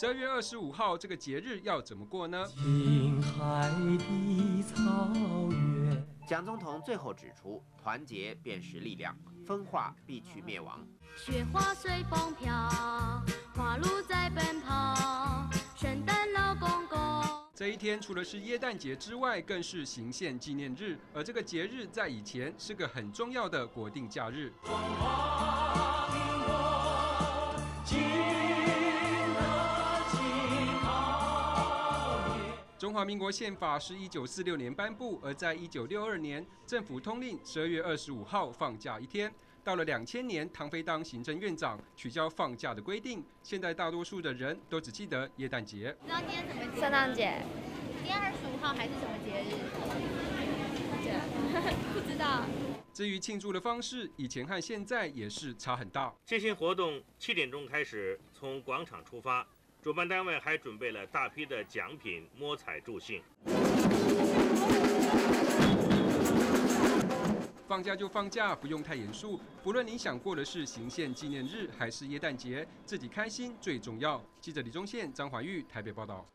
12月25号这个节日要怎么过呢？青海的草原。蒋总统最后指出，团结便是力量，分化必去灭亡。雪花随风飘，花鹿在奔跑，圣诞老公公。 这一天除了是耶诞节之外，更是行宪纪念日。而这个节日在以前是个很重要的国定假日。中华民国宪法是1946年颁布，而在1962年，政府通令12月25号放假一天。 到了2000年，唐飞当行政院长，取消放假的规定。现在大多数的人都只记得耶诞节。你知道今天什么节？圣诞节。今天25号还是什么节日？不知道。至于庆祝的方式，以前和现在也是差很大。这些活动7点钟开始，从广场出发，主办单位还准备了大批的奖品、摸彩助兴。 放假就放假，不用太严肃。不论你想过的是行宪纪念日还是耶诞节，自己开心最重要。记者李宗宪、张怀玉台北报道。